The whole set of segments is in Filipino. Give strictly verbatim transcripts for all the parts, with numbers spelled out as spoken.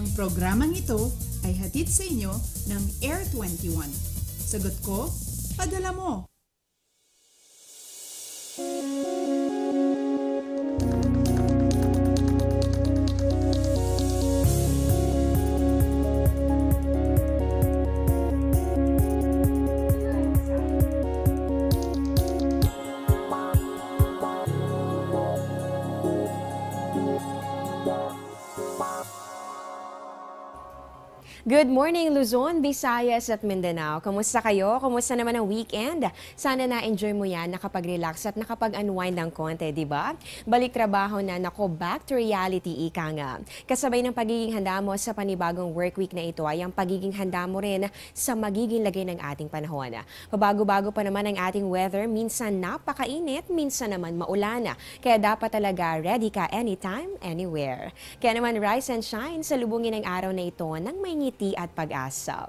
Ang programang ito ay hatid sa inyo ng Air twenty-one. Sagot ko, padala mo! Good morning, Luzon, Visayas at Mindanao. Kamusta kayo? Kamusta naman ang weekend? Sana na-enjoy mo yan, nakapag-relax at nakapag-unwind ng konti, di ba? Balik trabaho na, nako, back to reality, ika nga. Kasabay ng pagiging handa mo sa panibagong work week na ito ay ang pagiging handa mo rin sa magiging lagay ng ating panahon. Pabago-bago pa naman ang ating weather, minsan napakainit, minsan naman maulana. Kaya dapat talaga ready ka anytime, anywhere. Kaya naman rise and shine, salubungin ang araw na ito ng may ngiti at pag-asa.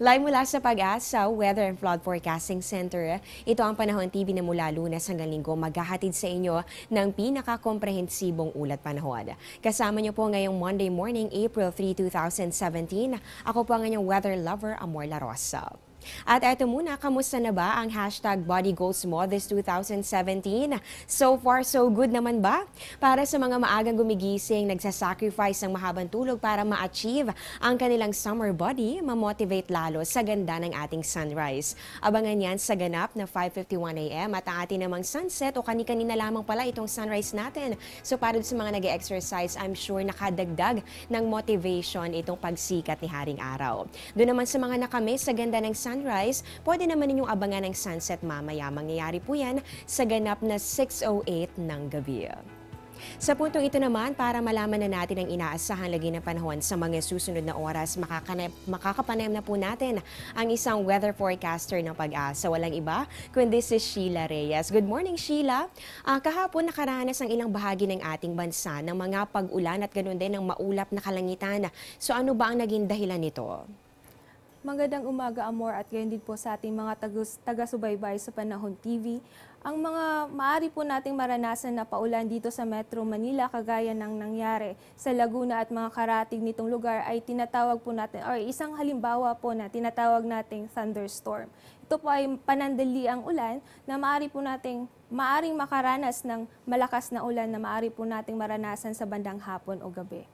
Live mula sa Pag-asa Weather and Flood Forecasting Center, ito ang Panahon T V na mula Lunes hanggang Linggo maghahatid sa inyo ng pinakakomprehensibong ulat panahon. Kasama niyo po ngayong Monday morning, April three, two thousand seventeen. Ako po ang inyong weather lover, Amor Larrosa. At eto muna, kamusta na ba ang hashtag Body Goals Mo this two thousand seventeen? So far, so good naman ba? Para sa mga maagang gumigising, nagsasacrifice ng mahabang tulog para ma-achieve ang kanilang summer body, ma-motivate lalo sa ganda ng ating sunrise. Abangan yan sa ganap na five fifty-one a m at ang ating namang sunset o kani-kanina lamang pala itong sunrise natin. So para sa mga nag-exercise, I'm sure nakadagdag ng motivation itong pagsikat ni Haring Araw. Doon naman sa mga nakamiss sa ganda ng sunrise, Sunrise, pwede naman ninyong abangan ng sunset mamaya. Mangyayari po yan sa ganap na six oh eight ng gabi. Sa puntong ito naman, para malaman na natin ang inaasahang lagay ng panahon sa mga susunod na oras, makakapanayam na po natin ang isang weather forecaster ng Pag-asa. Walang iba, kundi si Sheila Reyes. Good morning, Sheila. Uh, kahapon nakaranas ang ilang bahagi ng ating bansa ng mga pag-ulan at ganoon din ng maulap na kalangitan. So ano ba ang naging dahilan nito? Magandang umaga, Amor, at gayon din po sa ating mga taga-subaybay sa Panahon T V. Ang mga maari po nating maranasan na paulan dito sa Metro Manila, kagaya ng nangyari sa Laguna at mga karatig nitong lugar, ay tinatawag po natin, or isang halimbawa po na tinatawag nating thunderstorm. Ito po ay panandali ang ulan na maari po nating maaring makaranas ng malakas na ulan na maari po nating maranasan sa bandang hapon o gabi.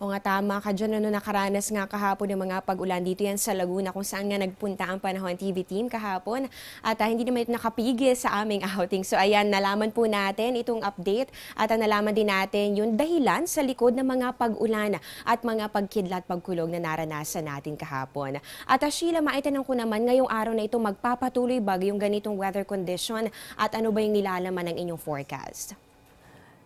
O nga, tama ka dyan, ano, nakaranas nga kahapon ng mga pag-ulan dito yan sa Laguna kung saan nga nagpunta ang Panahon T V team kahapon at uh, hindi naman ito nakapigil sa aming outing. So ayan, nalaman po natin itong update at uh, nalaman din natin yung dahilan sa likod ng mga pag-ulan at mga pagkidlat, pagkulog na naranasan natin kahapon. At uh, Sheila, maitanong ko naman, ngayong araw na ito magpapatuloy ba yung ganitong weather condition at ano ba yung nilalaman ng inyong forecast?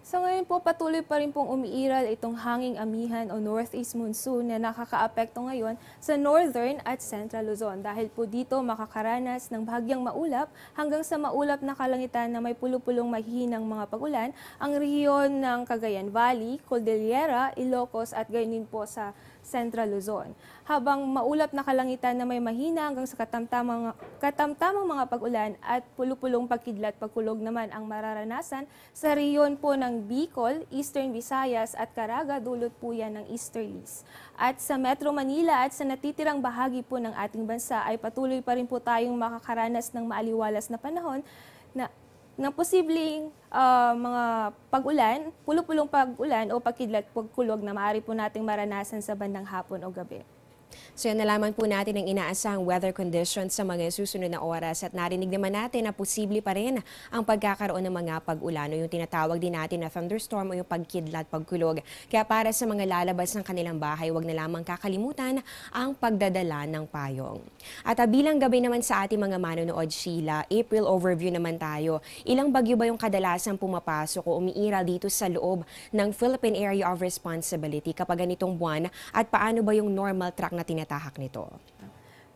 So ngayon po, patuloy pa rin pong umiiral itong hanging amihan o northeast monsoon na nakakaapekto ngayon sa northern at central Luzon. Dahil po dito makakaranas ng bahagyang maulap hanggang sa maulap na kalangitan na may pulupulong mahihinang mga pagulan ang rehiyon ng Cagayan Valley, Cordillera, Ilocos at gayon din po sa central Luzon. Habang maulap na kalangitan na may mahina hanggang sa katamtamang, katamtamang mga pagulan at pulupulong pagkidlat pagkulog naman ang mararanasan sa rehiyon po ng Bicol, Eastern Visayas at Caraga, dulot po yan ng Easterlies. At sa Metro Manila at sa natitirang bahagi po ng ating bansa ay patuloy pa rin po tayong makakaranas ng maaliwalas na panahon na, na posibleng uh, mga pag-ulan, pulupulong pag-ulan o pagkidlat pagkulog na maaari po nating maranasan sa bandang hapon o gabi. So yan, nalaman po natin ang inaasahang weather conditions sa mga susunod na oras at narinig naman natin na posible pa rin ang pagkakaroon ng mga pag-ulan o yung tinatawag din natin na thunderstorm o yung pagkidlat, pagkulog. Kaya para sa mga lalabas ng kanilang bahay, wag na lamang kakalimutan ang pagdadala ng payong. At bilang gabi naman sa ating mga manonood, Sheila, April overview naman tayo. Ilang bagyo ba yung kadalasang pumapasok o umiiral dito sa loob ng Philippine Area of Responsibility kapag ganitong buwan at paano ba yung normal track na tinatahak nito?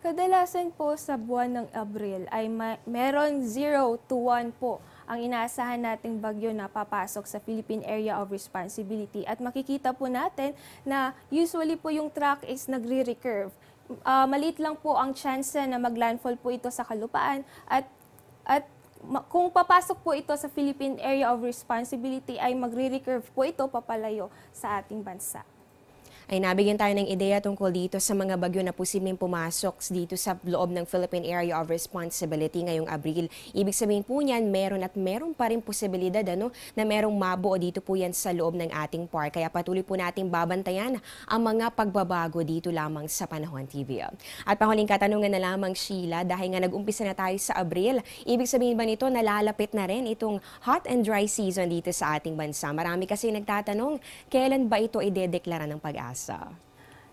Kadalasan po sa buwan ng Abril ay meron zero to one po ang inaasahan nating bagyo na papasok sa Philippine Area of Responsibility at makikita po natin na usually po yung track is nagre-recurve. Uh, maliit lang po ang chance na maglandfall po ito sa kalupaan at at kung papasok po ito sa Philippine Area of Responsibility ay magre-recurve po ito papalayo sa ating bansa. ay nabigyan tayo ng ideya tungkol dito sa mga bagyo na posibleng pumasok dito sa loob ng Philippine Area of Responsibility ngayong Abril. Ibig sabihin po niyan, meron at meron pa rin posibilidad ano, na merong mabuo dito po yan sa loob ng ating park. Kaya patuloy po natin babantayan ang mga pagbabago dito lamang sa Panahon T V. At panghuling katanungan na lamang, Sheila, dahil nga nag-umpisa na tayo sa Abril, ibig sabihin ba nito nalalapit na rin itong hot and dry season dito sa ating bansa? Marami kasi nagtatanong, kailan ba ito idedeklara ng PAGASA?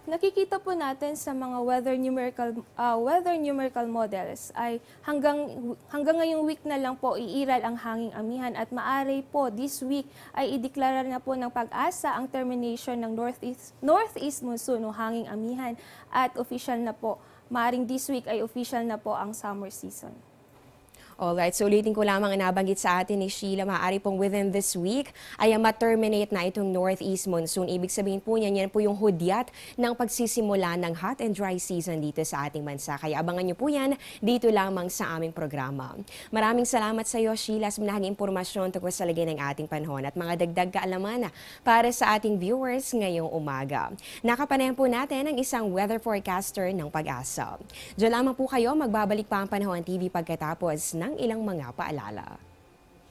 Nakikita po natin sa mga weather numerical uh, weather numerical models ay hanggang hanggang ngayong week na lang po iiral ang hanging amihan at maaari po this week ay ideklara na po ng PAGASA ang termination ng northeast northeast monsoon o hanging amihan at official na po. Maaring this week ay official na po ang summer season. Alright, so ulitin ko lamang ang nabanggit sa atin ni Sheila, maaari pong within this week ay ma-terminate na itong northeast monsoon. Ibig sabihin po niyan, yan po yung hudyat ng pagsisimula ng hot and dry season dito sa ating bansa. Kaya abangan niyo po yan dito lamang sa aming programa. Maraming salamat sa iyo, Sheila, sa mga impormasyon tungkol sa lagay ng ating panahon at mga dagdag kaalaman para sa ating viewers ngayong umaga. Nakapanayan po natin ang isang weather forecaster ng PAGASA. Diyan lamang po kayo, magbabalik pa ang Panahon T V pagkatapos na ng ilang mga paalala.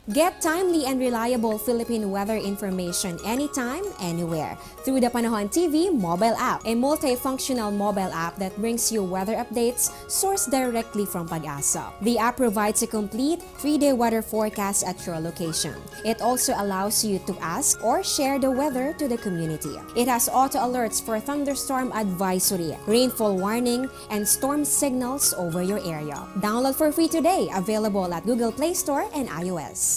Get timely and reliable Philippine weather information anytime, anywhere through the Panahon T V mobile app, a multifunctional mobile app that brings you weather updates sourced directly from PAGASA. The app provides a complete three-day weather forecast at your location. It also allows you to ask or share the weather to the community. It has auto alerts for thunderstorm advisory, rainfall warning, and storm signals over your area. Download for free today, available at Google Play Store and iOS.